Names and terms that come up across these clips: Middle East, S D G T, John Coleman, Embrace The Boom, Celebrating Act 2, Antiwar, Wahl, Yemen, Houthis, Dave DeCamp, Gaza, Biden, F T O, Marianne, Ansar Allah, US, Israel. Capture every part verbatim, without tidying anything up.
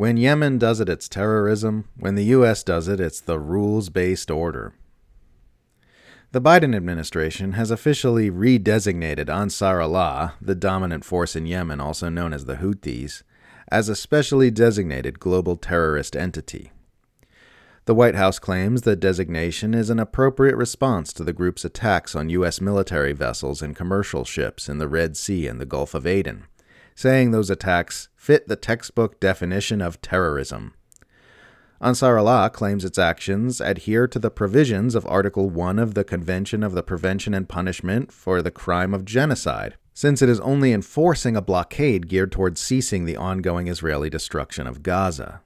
When Yemen does it, it's terrorism. When the U S does it, it's the rules-based order. The Biden administration has officially redesignated Ansar Allah, the dominant force in Yemen, also known as the Houthis, as a specially designated global terrorist entity. The White House claims the designation is an appropriate response to the group's attacks on U S military vessels and commercial ships in the Red Sea and the Gulf of Aden, saying those attacks fit the textbook definition of terrorism. Ansar Allah claims its actions adhere to the provisions of Article one of the Convention of the Prevention and Punishment for the Crime of Genocide, since it is only enforcing a blockade geared towards ceasing the ongoing Israeli destruction of Gaza.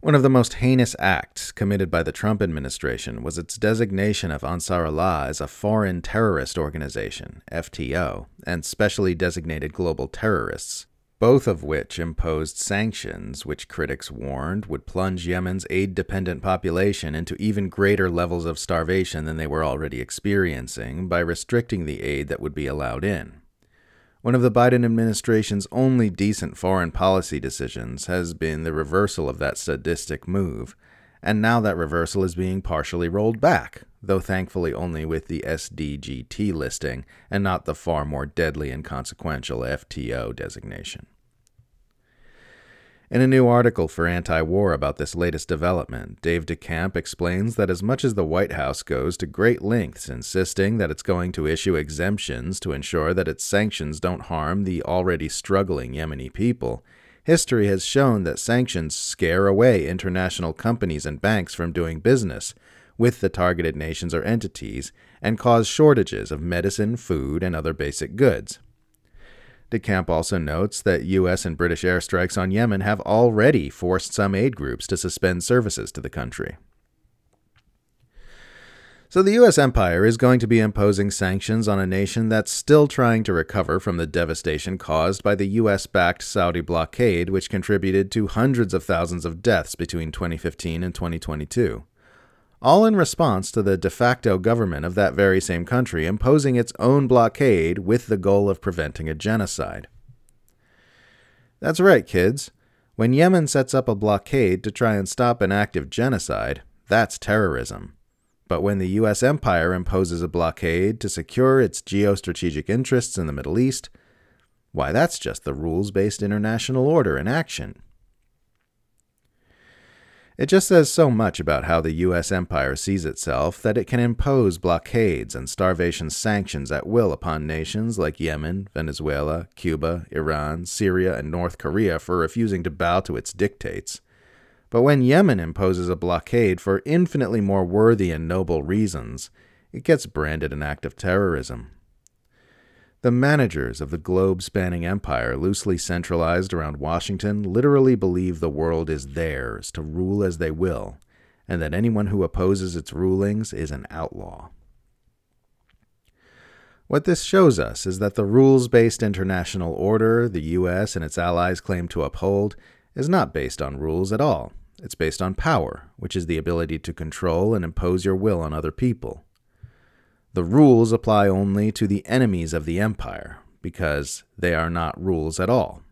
One of the most heinous acts committed by the Trump administration was its designation of Ansar Allah as a foreign terrorist organization, F T O, and specially designated global terrorists, both of which imposed sanctions which critics warned would plunge Yemen's aid-dependent population into even greater levels of starvation than they were already experiencing by restricting the aid that would be allowed in. One of the Biden administration's only decent foreign policy decisions has been the reversal of that sadistic move, and now that reversal is being partially rolled back, though thankfully only with the S D G T listing and not the far more deadly and consequential F T O designation. In a new article for Antiwar about this latest development, Dave DeCamp explains that as much as the White House goes to great lengths insisting that it's going to issue exemptions to ensure that its sanctions don't harm the already struggling Yemeni people, history has shown that sanctions scare away international companies and banks from doing business with the targeted nations or entities and cause shortages of medicine, food, and other basic goods. DeCamp also notes that U S and British airstrikes on Yemen have already forced some aid groups to suspend services to the country. So the U S empire is going to be imposing sanctions on a nation that's still trying to recover from the devastation caused by the U S-backed Saudi blockade, which contributed to hundreds of thousands of deaths between twenty fifteen and twenty twenty-two. All in response to the de facto government of that very same country imposing its own blockade with the goal of preventing a genocide. That's right, kids. When Yemen sets up a blockade to try and stop an act of genocide, that's terrorism. But when the U S empire imposes a blockade to secure its geostrategic interests in the Middle East, why, that's just the rules-based international order in action. It just says so much about how the U S empire sees itself that it can impose blockades and starvation sanctions at will upon nations like Yemen, Venezuela, Cuba, Iran, Syria, and North Korea for refusing to bow to its dictates. But when Yemen imposes a blockade for infinitely more worthy and noble reasons, it gets branded an act of terrorism. The managers of the globe-spanning empire, loosely centralized around Washington, literally believe the world is theirs to rule as they will, and that anyone who opposes its rulings is an outlaw. What this shows us is that the rules-based international order the U S and its allies claim to uphold is not based on rules at all. It's based on power, which is the ability to control and impose your will on other people. The rules apply only to the enemies of the empire, because they are not rules at all.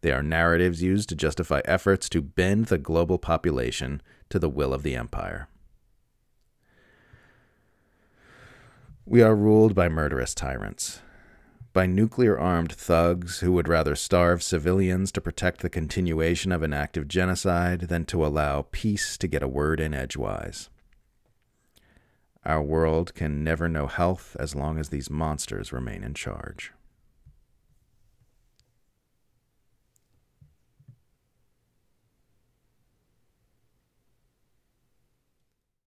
They are narratives used to justify efforts to bend the global population to the will of the empire. We are ruled by murderous tyrants, by nuclear-armed thugs who would rather starve civilians to protect the continuation of an act of genocide than to allow peace to get a word in edgewise. Our world can never know health as long as these monsters remain in charge.